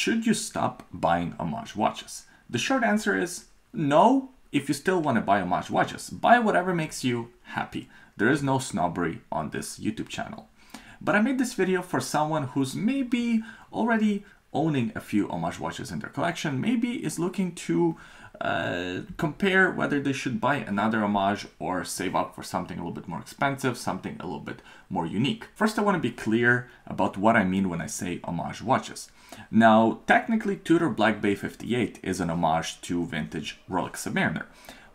Should you stop buying homage watches? The short answer is no. If you still want to buy homage watches, buy whatever makes you happy. There is no snobbery on this YouTube channel. But I made this video for someone who's maybe already owning a few homage watches in their collection, maybe is looking to compare whether they should buy another homage or save up for something a little bit more expensive, something a little bit more unique. First, I want to be clear about what I mean when I say homage watches. Now, technically, Tudor Black Bay 58 is an homage to vintage Rolex Submariner.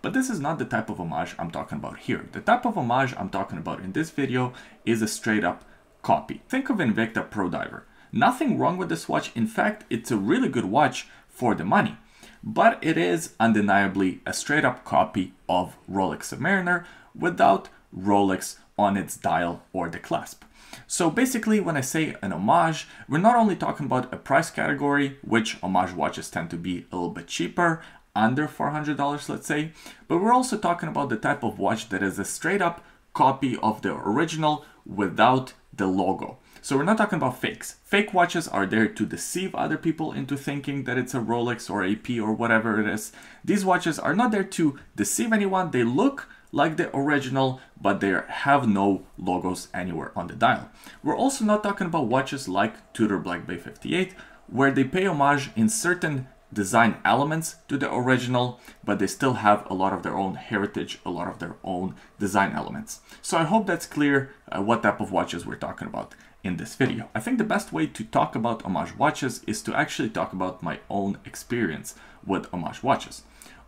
But this is not the type of homage I'm talking about here. The type of homage I'm talking about in this video is a straight up copy. Think of Invicta Pro Diver. Nothing wrong with this watch. In fact, it's a really good watch for the money, but it is undeniably a straight up copy of Rolex Submariner without Rolex on its dial or the clasp. So basically, when I say an homage, we're not only talking about a price category, which homage watches tend to be a little bit cheaper, under $400, let's say, but we're also talking about the type of watch that is a straight up copy of the original without the logo. So we're not talking about fakes. Fake watches are there to deceive other people into thinking that it's a Rolex or AP or whatever it is. These watches are not there to deceive anyone. They look like the original, but they have no logos anywhere on the dial. We're also not talking about watches like Tudor Black Bay 58, where they pay homage in certain design elements to the original, but they still have a lot of their own heritage, a lot of their own design elements. So I hope that's clear what type of watches we're talking about in this video. I think the best way to talk about homage watches is to actually talk about my own experience with homage watches.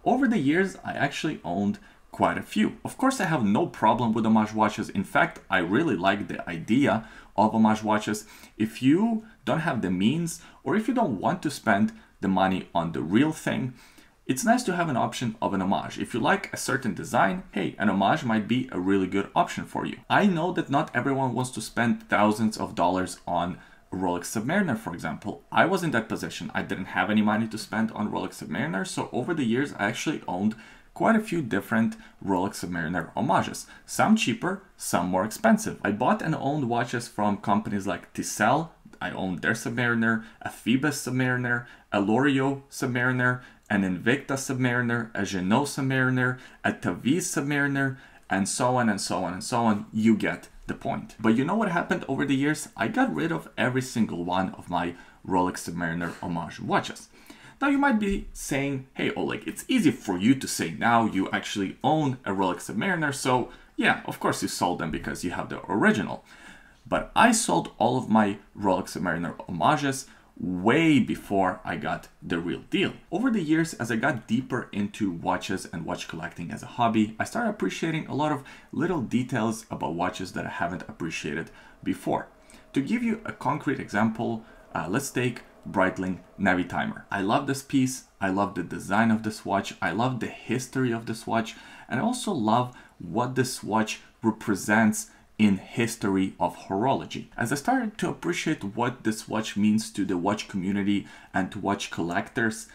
Over the years, I actually owned quite a few. Of course, I have no problem with homage watches. In fact, I really like the idea of homage watches. If you don't have the means, or if you don't want to spend the money on the real thing, it's nice to have an option of an homage. If you like a certain design, hey, an homage might be a really good option for you. I know that not everyone wants to spend thousands of dollars on Rolex Submariner, for example. I was in that position. I didn't have any money to spend on Rolex Submariner, so over the years, I actually owned quite a few different Rolex Submariner homages, some cheaper, some more expensive. I bought and owned watches from companies like Tissot. I owned their Submariner, a Phoebus Submariner, a Lorio Submariner, an Invicta Submariner, a Genot Submariner, a Taviz Submariner, and so on and so on and so on. You get the point. But you know what happened over the years? I got rid of every single one of my Rolex Submariner homage watches. Now you might be saying, hey Oleg, it's easy for you to say now, you actually own a Rolex Submariner, so yeah, of course you sold them because you have the original. But I sold all of my Rolex Submariner homages way before I got the real deal. Over the years, as I got deeper into watches and watch collecting as a hobby, I started appreciating a lot of little details about watches that I haven't appreciated before. To give you a concrete example, let's take Breitling Navitimer. I love this piece. I love the design of this watch. I love the history of this watch. And I also love what this watch represents in history of horology. As I started to appreciate what this watch means to the watch community and to watch collectors,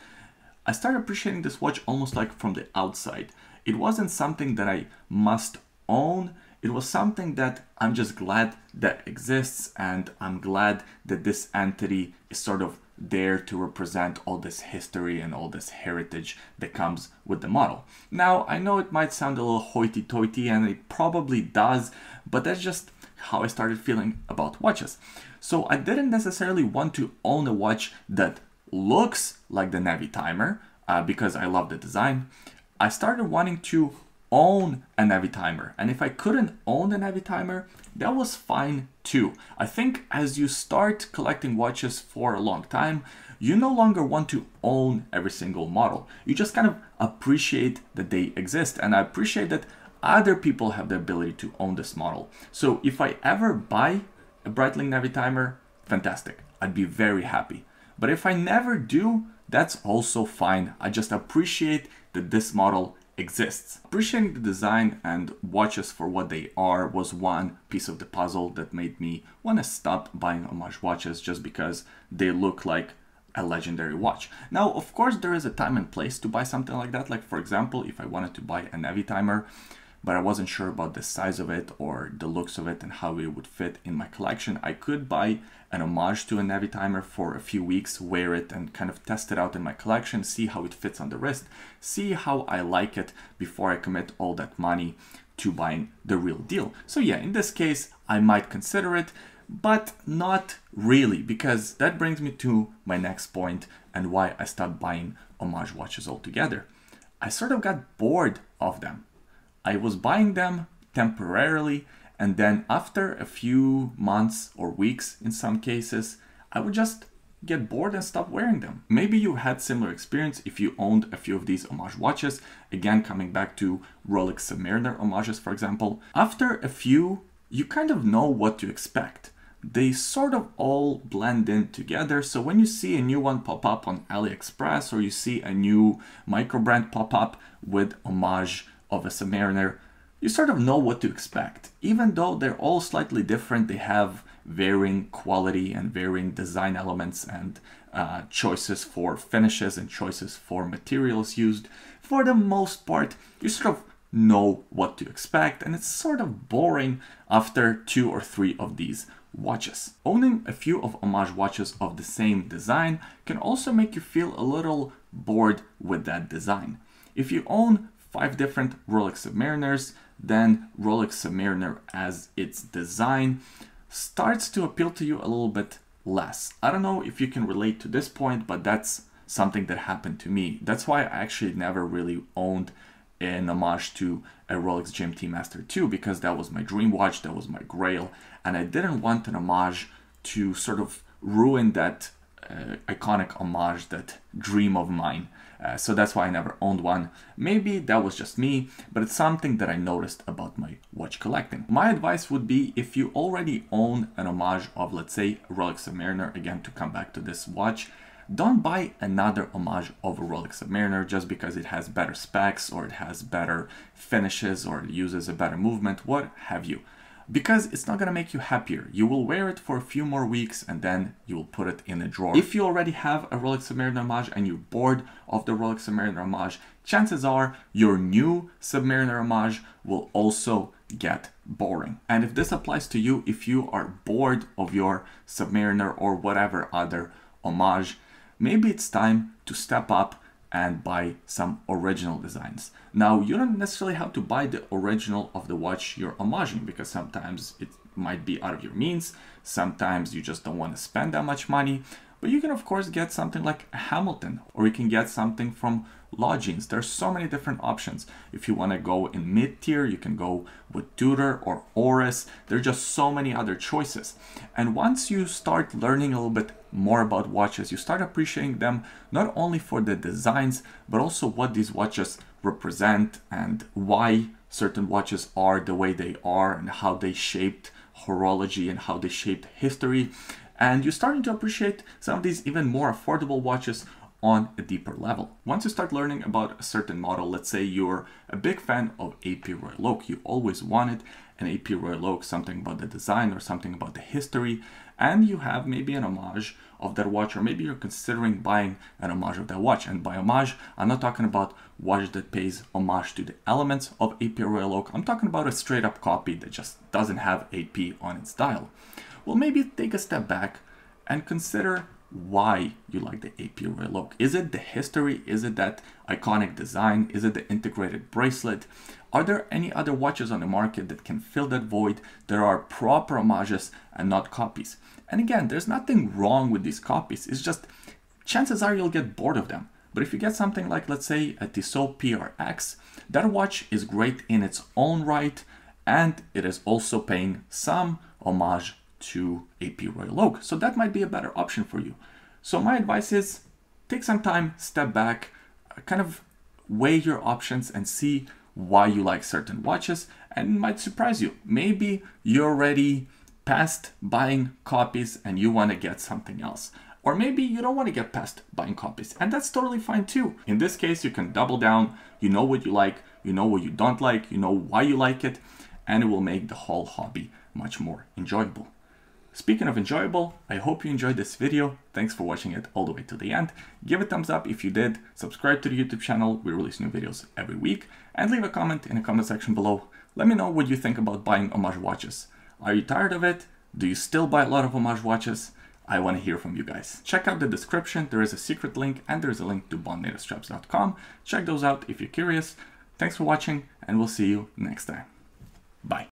I started appreciating this watch almost like from the outside. It wasn't something that I must own. It was something that I'm just glad that exists, and I'm glad that this entity is sort of there to represent all this history and all this heritage that comes with the model. Now, I know it might sound a little hoity-toity, and it probably does, but that's just how I started feeling about watches. So I didn't necessarily want to own a watch that looks like the Navitimer because I love the design. I started wanting to own a Navitimer, and if I couldn't own a Navitimer, that was fine too. I think as you start collecting watches for a long time, you no longer want to own every single model. You just kind of appreciate that they exist, and I appreciate that other people have the ability to own this model. So if I ever buy a Breitling Navitimer, fantastic, I'd be very happy. But if I never do, that's also fine. I just appreciate that this model exists. Appreciating the design and watches for what they are was one piece of the puzzle that made me want to stop buying homage watches just because they look like a legendary watch. Now, of course, there is a time and place to buy something like that. Like, for example, if I wanted to buy a Navitimer, but I wasn't sure about the size of it or the looks of it and how it would fit in my collection. I could buy an homage to a Navitimer for a few weeks, wear it and kind of test it out in my collection, see how it fits on the wrist, see how I like it before I commit all that money to buying the real deal. So yeah, in this case, I might consider it, but not really, because that brings me to my next point and why I stopped buying homage watches altogether. I sort of got bored of them. I was buying them temporarily, and then after a few months or weeks in some cases, I would just get bored and stop wearing them. Maybe you had similar experience if you owned a few of these homage watches. Again, coming back to Rolex Submariner homages, for example. After a few, you kind of know what to expect. They sort of all blend in together, so when you see a new one pop up on AliExpress or you see a new micro brand pop up with homage of a Submariner, you sort of know what to expect. Even though they're all slightly different, they have varying quality and varying design elements and choices for finishes and choices for materials used. For the most part, you sort of know what to expect, and it's sort of boring after 2 or 3 of these watches. Owning a few of homage watches of the same design can also make you feel a little bored with that design. If you own 5 different Rolex Submariners, then Rolex Submariner as its design starts to appeal to you a little bit less. I don't know if you can relate to this point, but that's something that happened to me. That's why I actually never really owned an homage to a Rolex GMT Master 2, because that was my dream watch, that was my grail, and I didn't want an homage to sort of ruin that iconic homage, that dream of mine. So that's why I never owned one. Maybe that was just me, but it's something that I noticed about my watch collecting. My advice would be, if you already own an homage of, let's say, Rolex Submariner, again, to come back to this watch, don't buy another homage of a Rolex Submariner just because it has better specs or it has better finishes or it uses a better movement, what have you. Because it's not going to make you happier. You will wear it for a few more weeks and then you will put it in a drawer. If you already have a Rolex Submariner homage and you're bored of the Rolex Submariner homage, chances are your new Submariner homage will also get boring. And if this applies to you, if you are bored of your Submariner or whatever other homage, maybe it's time to step up and buy some original designs. Now, you don't necessarily have to buy the original of the watch you're homaging, because sometimes it might be out of your means, sometimes you just don't want to spend that much money, but you can of course get something like a Hamilton, or you can get something from lodgings. There's so many different options. If you want to go in mid-tier, you can go with Tudor or Oris. There are just so many other choices. And once you start learning a little bit more about watches, you start appreciating them not only for the designs, but also what these watches represent and why certain watches are the way they are and how they shaped horology and how they shaped history. And you're starting to appreciate some of these even more affordable watches on a deeper level. Once you start learning about a certain model, let's say you're a big fan of AP Royal Oak, you always wanted an AP Royal Oak, something about the design or something about the history, and you have maybe an homage of that watch, or maybe you're considering buying an homage of that watch. And by homage, I'm not talking about watch that pays homage to the elements of AP Royal Oak. I'm talking about a straight up copy that just doesn't have AP on its dial. Well, maybe take a step back and consider why you like the AP Royal Oak. Is it the history? Is it that iconic design? Is it the integrated bracelet? Are there any other watches on the market that can fill that void? There are proper homages and not copies. And again, there's nothing wrong with these copies. It's just, chances are you'll get bored of them. But if you get something like, let's say, a Tissot PRX, that watch is great in its own right, and it is also paying some homage to AP Royal Oak. So that might be a better option for you. So my advice is, take some time, step back, kind of weigh your options and see why you like certain watches, and it might surprise you. Maybe you're already past buying copies and you want to get something else. Or maybe you don't want to get past buying copies, and that's totally fine too. In this case, you can double down. You know what you like, you know what you don't like, you know why you like it, and it will make the whole hobby much more enjoyable. Speaking of enjoyable, I hope you enjoyed this video. Thanks for watching it all the way to the end. Give it a thumbs up if you did, subscribe to the YouTube channel, we release new videos every week, and leave a comment in the comment section below. Let me know what you think about buying homage watches. Are you tired of it? Do you still buy a lot of homage watches? I want to hear from you guys. Check out the description, there is a secret link and there is a link to bondnatostraps.com. Check those out if you're curious. Thanks for watching and we'll see you next time. Bye.